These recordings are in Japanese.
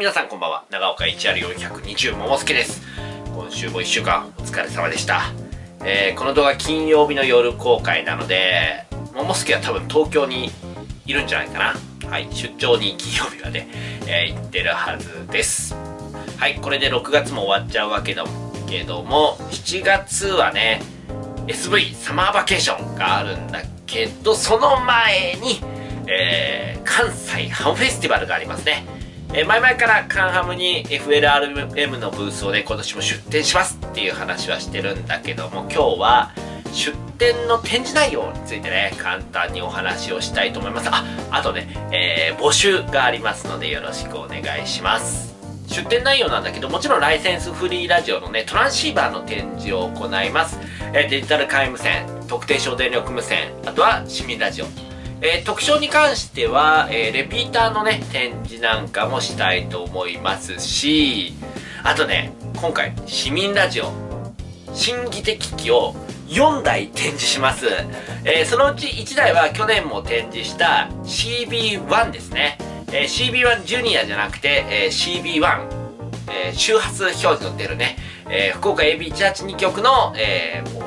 皆さんこんばんは。長岡 HR420 ももすけです。今週も1週間お疲れ様でした。この動画金曜日の夜公開なので、ももすけは多分東京にいるんじゃないかな。はい、出張に金曜日はね、行ってるはずです。はい、これで6月も終わっちゃうわけだけども、7月はね、S.V. サマーバケーションがあるんだけど、その前に、関西ハムフェスティバルがありますね。前々からカンハムに FLRM のブースをね、今年も出展しますっていう話はしてるんだけども、今日は出展の展示内容についてね、簡単にお話をしたいと思います。あとね、募集がありますのでよろしくお願いします。出展内容なんだけど、もちろんライセンスフリーラジオのね、トランシーバーの展示を行います。デジタル皆無線、特定省電力無線、あとは市民ラジオ。特徴に関しては、レピーターのね、展示なんかもしたいと思いますし、あとね、今回、市民ラジオ、新規的機器を4台展示します。そのうち1台は去年も展示した CB1 ですね。CB1Jr. じゃなくて、CB1。周波数表示の出るね、福岡 AB182 局の、もう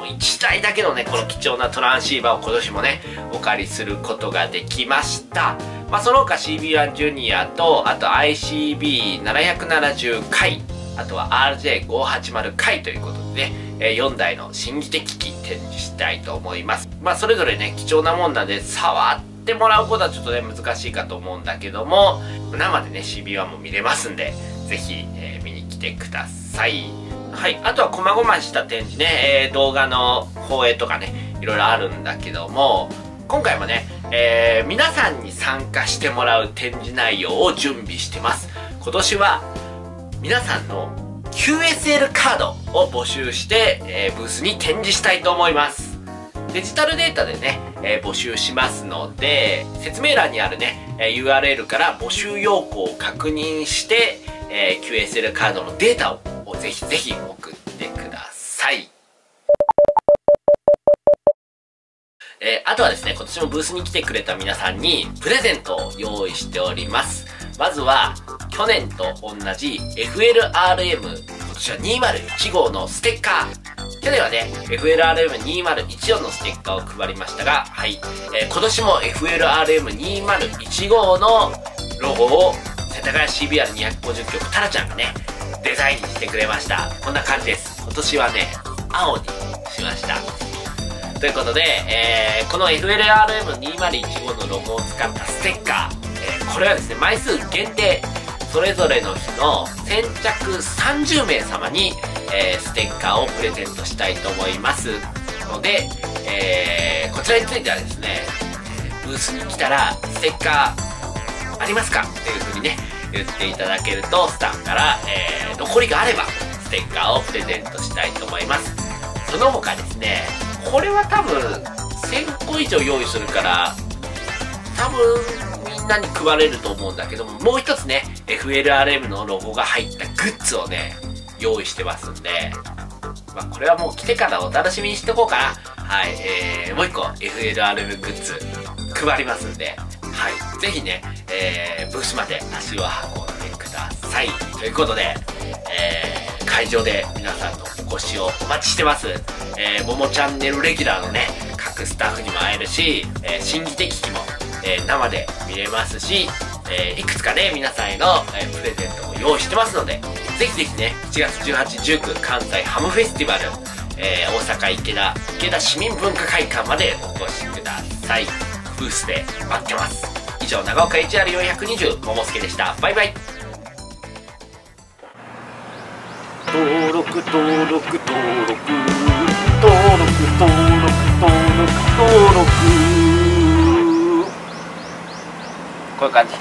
1台だけのね、この貴重なトランシーバーを今年もね、お借りすることができました。その他 CB1Jr. と、あと ICB770 回、あとは RJ580 回ということでね、4台の新規的機展示したいと思います。それぞれね、貴重なもんなんで、触ってもらうことはちょっとね、難しいかと思うんだけども、生でね、CB1 も見れますんで、ぜひ、見に来てください。はい。あとは、細々した展示ね、動画の放映とかね、いろいろあるんだけども、今回もね、皆さんに参加してもらう展示内容を準備してます。今年は、皆さんの QSL カードを募集して、ブースに展示したいと思います。デジタルデータでね、募集しますので、説明欄にあるね、URL から募集要項を確認して、QSL カードのデータをぜひぜひ送ってください。あとはですね、今年もブースに来てくれた皆さんにプレゼントを用意しております。まずは、去年と同じ FLRM、今年は201号のステッカー。去年はね、FLRM2014 のステッカーを配りましたが、はい。今年も FLRM2015 のロゴを世田谷 CBR250 局タラちゃんがね、デザインしてくれました。こんな感じです。今年はね、青にしました。ということで、この FLRM2015 のロゴを使ったステッカー、これはですね、枚数限定、それぞれの日の先着30名様に、ステッカーをプレゼントしたいと思います。ので、こちらについてはですね、ブースに来たら、ステッカー、ありますかっていう風にね、言っていただけると、スタッフから、残りがあれば、ステッカーをプレゼントしたいと思います。その他ですね、これは多分、1000個以上用意するから、多分、みんなに配れると思うんだけども、もう一つね、FLRM のロゴが入ったグッズをね、用意してますんで、これはもう来てからお楽しみにしておこうかな。はい、もう一個、FLRM グッズ、配りますんで、はい、ぜひね、ブースまで足を運んでください。ということで、会場で皆さんのお越しをお待ちしてます。ももチャンネルレギュラーのね、各スタッフにも会えるし、新規的機器も、生で見れますし、いくつかね、皆さんへの、プレゼントも用意してますので、ぜひぜひね、7月18、19関西ハムフェスティバル、大阪池田市民文化会館までお越しください。ブースで待ってます。以上、長岡 HR420 ももすけでした。バイバイ。登録こういう感じ。